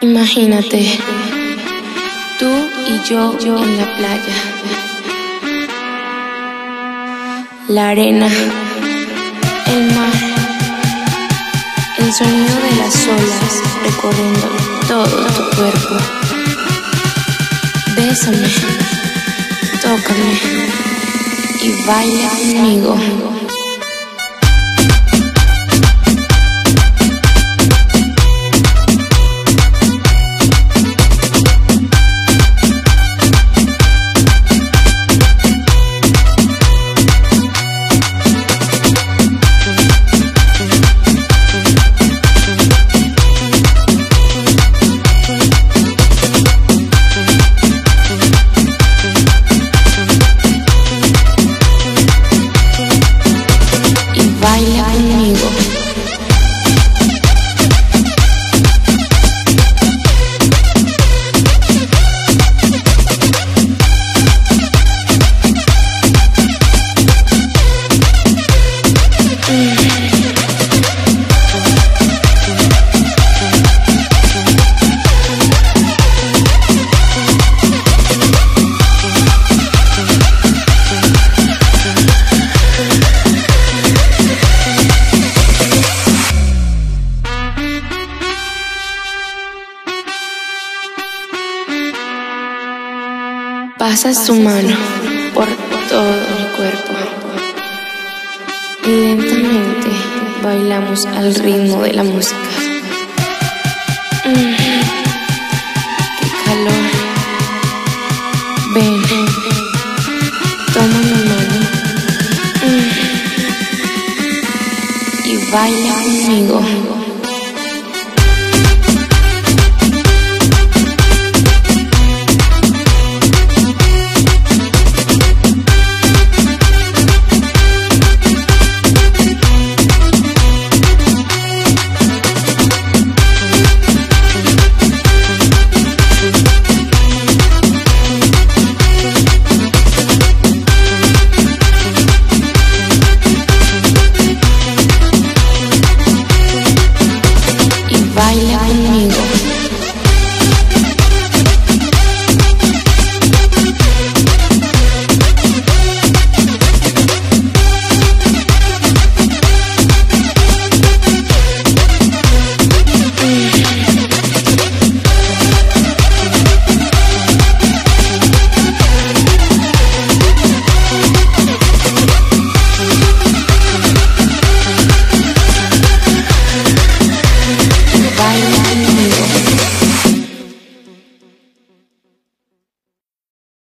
Imagínate, tú y yo en la playa, la arena, el mar, el sonido de las olas recorriendo todo tu cuerpo. Bésame, tócame y baila conmigo. Pasa su mano por todo el cuerpo y lentamente bailamos al ritmo de la música. ¡Qué calor! Ven, toma mi mano y baila conmigo.